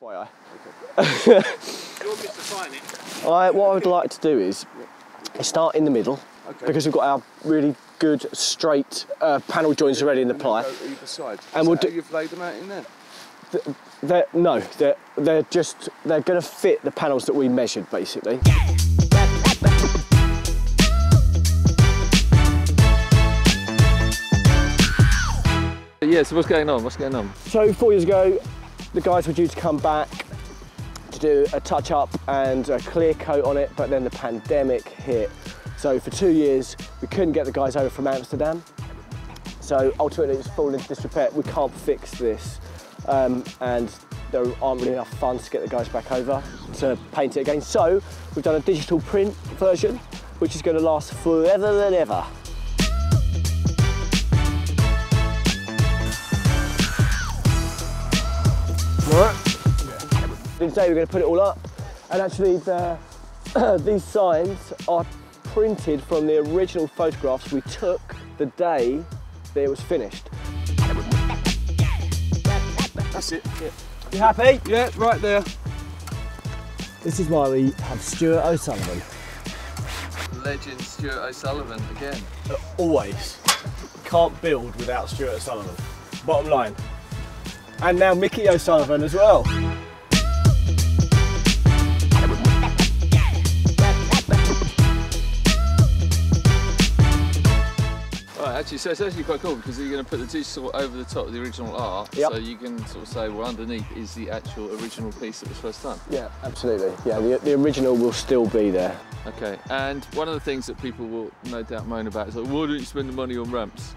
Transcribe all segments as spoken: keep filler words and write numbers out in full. Why I? I, what I would like to do is start in the middle, okay, because we've got our really good straight uh, panel joints already in the ply. Either side. And we'll do, you've laid them out in there? Th they're, no, they're, they're just, they're going to fit the panels that we measured basically. Yeah. Yeah, so what's going on? What's going on? So four years ago, the guys were due to come back to do a touch-up and a clear coat on it, but then the pandemic hit. So for two years, we couldn't get the guys over from Amsterdam. So ultimately, it's fallen into disrepair. We can't fix this, um, and there aren't really enough funds to get the guys back over to paint it again. So we've done a digital print version, which is going to last forever than ever. Right. Yeah. Today we're going to put it all up, and actually the, these signs are printed from the original photographs we took the day that it was finished. That's it. Yeah. You happy? Yeah, right there. This is why we have Stuart O'Sullivan. Legend Stuart O'Sullivan again. Always. Can't build without Stuart O'Sullivan. Bottom line. And now Mickey O'Sullivan as well. Right, actually, so it's actually quite cool because you're going to put the digital over the top of the original art, yep, so you can sort of say, well, underneath is the actual original piece that was first done. Yeah, absolutely. Yeah, the, the original will still be there. Okay, and one of the things that people will no doubt moan about is, like, why don't you spend the money on ramps?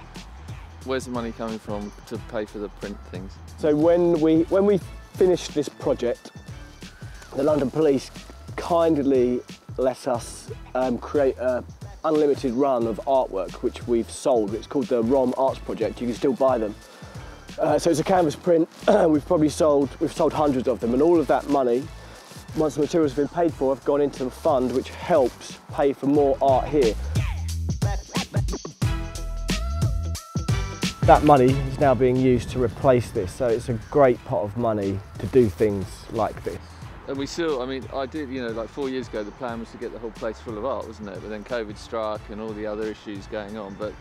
Where's the money coming from to pay for the print things? So when we when we finished this project, the London Police kindly let us um, create an unlimited run of artwork, which we've sold. It's called the ROM Arts Project. You can still buy them. Uh, so it's a canvas print. We've probably sold we've sold hundreds of them, and all of that money, once the materials have been paid for, have gone into the fund, which helps pay for more art here. That money is now being used to replace this, so it's a great pot of money to do things like this. And we still, I mean, I did, you know, like four years ago, the plan was to get the whole place full of art, wasn't it? But then COVID struck and all the other issues going on, but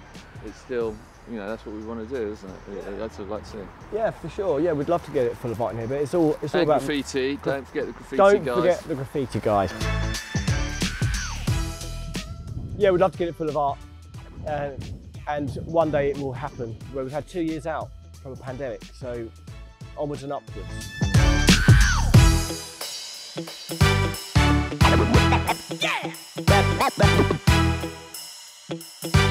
it's still, you know, that's what we want to do, isn't it? Yeah. That's what I'd like to see. Yeah, for sure. Yeah, we'd love to get it full of art in here, but it's all, it's all about graffiti. Don't forget the graffiti guys. Don't forget the graffiti guys. Yeah, we'd love to get it full of art. Uh, And one day it will happen, where we've had two years out from a pandemic, so onwards and upwards. Yeah.